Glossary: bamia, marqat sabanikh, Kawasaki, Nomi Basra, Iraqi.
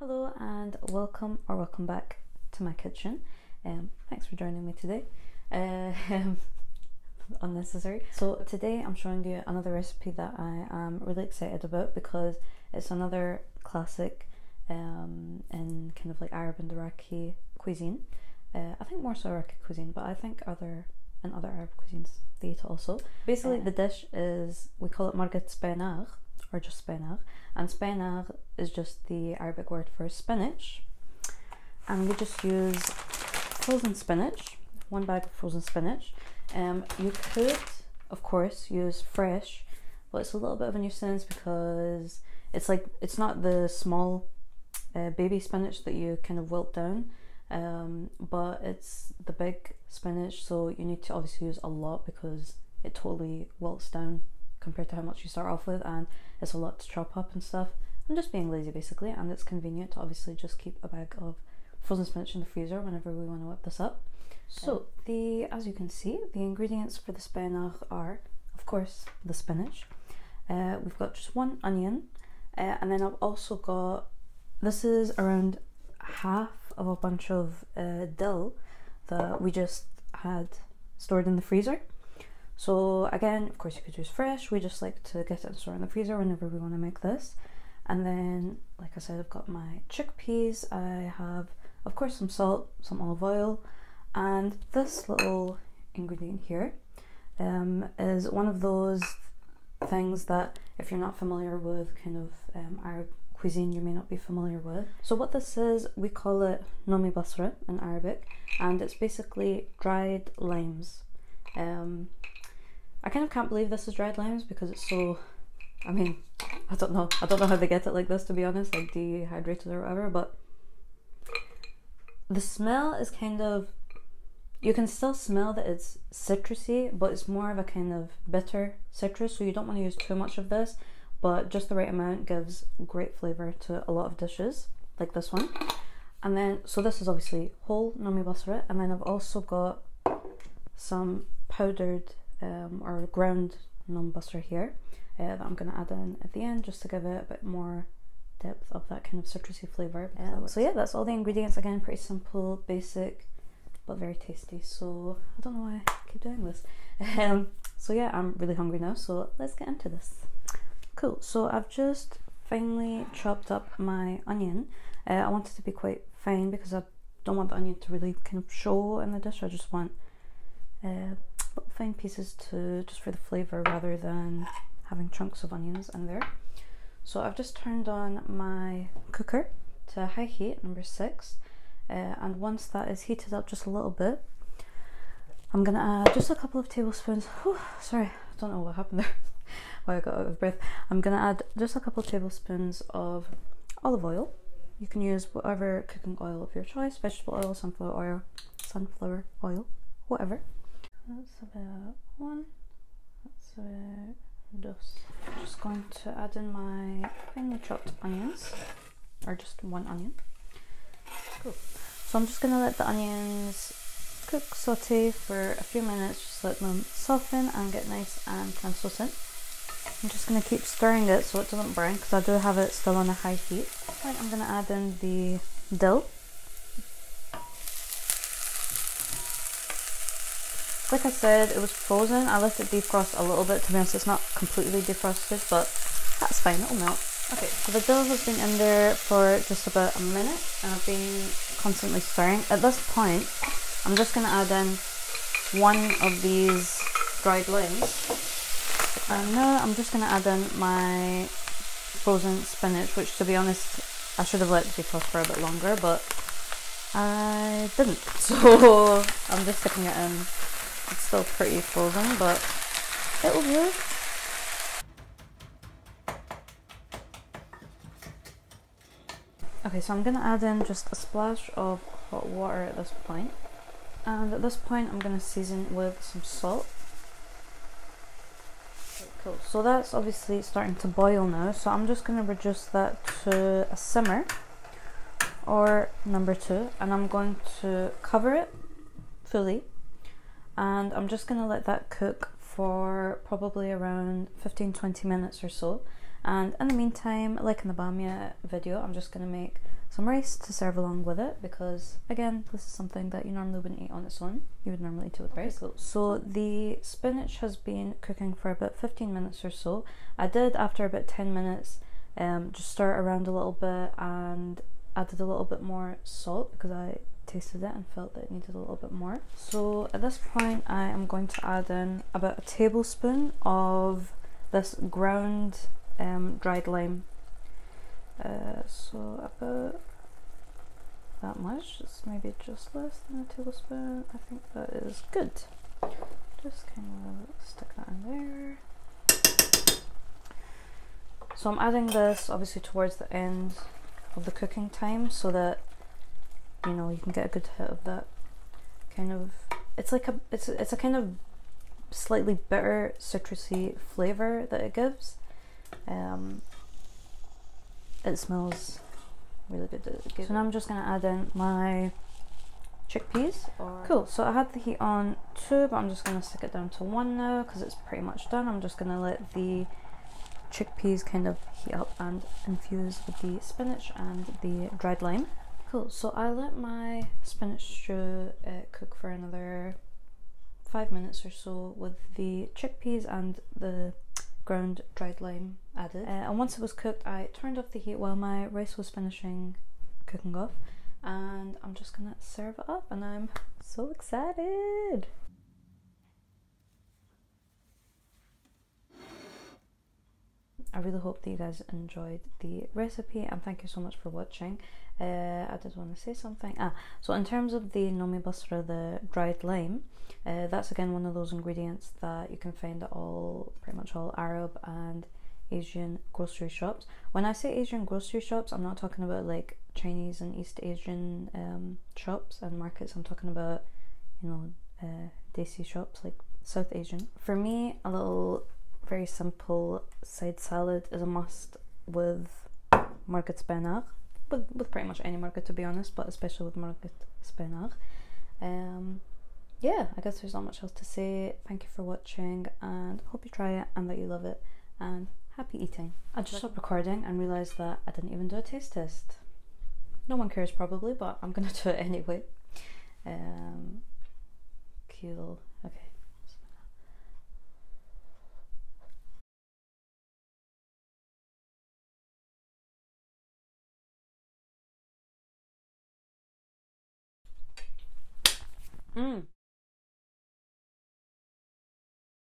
Hello and welcome back to my kitchen. Thanks for joining me today. Unnecessary. So today I'm showing you another recipe that I am really excited about because it's another classic in kind of like Arab and Iraqi cuisine. I think more so Iraqi cuisine, but I think other Arab cuisines they eat it also. Basically the dish is, we call it marqat sabanikh, or just sabanikh, and sabanikh is just the Arabic word for spinach, and we just use frozen spinach, one bag of frozen spinach. You could of course use fresh, but it's a little bit of a nuisance because it's not the small baby spinach that you kind of wilt down, but it's the big spinach, so you need to obviously use a lot because it totally wilts down compared to how much you start off with, and it's a lot to chop up and stuff. I'm just being lazy basically, and it's convenient to obviously just keep a bag of frozen spinach in the freezer whenever we want to whip this up. So as you can see, the ingredients for the sabanikh are of course the spinach, we've got just one onion, and then I've also got, this is around half of a bunch of dill that we just had stored in the freezer. So again, of course you could use fresh, we just like to get it and store in the freezer whenever we want to make this. And then, like I said, I've got my chickpeas, I have of course some salt, some olive oil, and this little ingredient here is one of those things that if you're not familiar with kind of Arab cuisine you may not be familiar with. So what this is, we call it Nomi Basra in Arabic, and it's basically dried limes. I kind of can't believe this is dried limes because it's so, I mean, I don't know how they get it like this, to be honest, like dehydrated or whatever, but the smell is kind of, you can still smell that it's citrusy, but it's more of a kind of bitter citrus, so you don't want to use too much of this, but just the right amount gives great flavor to a lot of dishes like this one. And then, so this is obviously whole Nomi Basra, and then I've also got some powdered or ground Nomi Basra here that I'm going to add in at the end just to give it a bit more depth of that kind of citrusy flavour. So yeah, that's all the ingredients. Again, pretty simple, basic, but very tasty. So I don't know why I keep doing this. So yeah, I'm really hungry now, so let's get into this. Cool, so I've just finely chopped up my onion. I want it to be quite fine because I don't want the onion to really kind of show in the dish. I just want little fine pieces to just for the flavour rather than having chunks of onions in there. So I've just turned on my cooker to high heat, number 6, and once that is heated up just a little bit, I'm gonna add just a couple of tablespoons. Whew, sorry, I don't know what happened there, why I got out of breath. I'm gonna add just a couple of tablespoons of olive oil. You can use whatever cooking oil of your choice, vegetable oil, sunflower oil, whatever. That's about one, that's about dos. I'm just going to add in my finely chopped onions, or just one onion. Cool. So I'm just going to let the onions cook, saute for a few minutes, just let them soften and get nice and translucent. I'm just going to keep stirring it so it doesn't burn because I do have it still on a high heat. I'm going to add in the dill. Like I said, it was frozen. I let it defrost a little bit. To be honest, it's not completely defrosted, but that's fine, it'll melt. Okay, so the dill has been in there for just about a minute, and I've been constantly stirring. At this point, I'm just going to add in one of these dried limes. And now I'm just going to add in my frozen spinach, which, to be honest, I should have let it defrost for a bit longer, but I didn't. So I'm just sticking it in. It's still pretty frozen, but it will do. Okay, so I'm going to add in just a splash of hot water at this point. And at this point, I'm going to season with some salt. Cool. So that's obviously starting to boil now. So I'm just going to reduce that to a simmer, or number 2. And I'm going to cover it fully. And I'm just going to let that cook for probably around 15-20 minutes or so. And in the meantime, like in the bamia video, I'm just going to make some rice to serve along with it, because again this is something that you normally wouldn't eat on its own, you would normally eat it with rice. Cool. So the spinach has been cooking for about 15 minutes or so. I did, after about 10 minutes, just stir it around a little bit and added a little bit more salt because I tasted it and felt that it needed a little bit more. So at this point I am going to add in about a tablespoon of this ground dried lime. So about that much, it's maybe just less than a tablespoon. I think that is good. Just kind of stick that in there. So I'm adding this obviously towards the end of the cooking time so that, you know, you can get a good hit of that kind of, it's like a, it's a kind of slightly bitter citrusy flavor that it gives. It smells really good. So now I'm just going to add in my chickpeas. Cool, so I had the heat on 2, but I'm just going to stick it down to 1 now because it's pretty much done. I'm just going to let the chickpeas kind of heat up and infuse with the spinach and the dried lime. Cool, so I let my spinach stew cook for another 5 minutes or so with the chickpeas and the ground dried lime added, and once it was cooked I turned off the heat while my rice was finishing cooking off, and I'm just gonna serve it up and I'm so excited. I really hope that you guys enjoyed the recipe and thank you so much for watching. I did want to say something. So in terms of the Nomi Basra, the dried lime, that's again one of those ingredients that you can find at all, pretty much all Arab and Asian grocery shops. When I say Asian grocery shops, I'm not talking about like Chinese and East Asian shops and markets. I'm talking about, you know, desi shops, like South Asian. For me, a little very simple side salad is a must with marqat sabanikh, with pretty much any marqat to be honest, but especially with marqat sabanikh. Yeah, I guess there's not much else to say. Thank you for watching and hope you try it and that you love it, and happy eating. I just stopped recording and realised that I didn't even do a taste test. No one cares probably, but I'm gonna do it anyway. Cool, okay.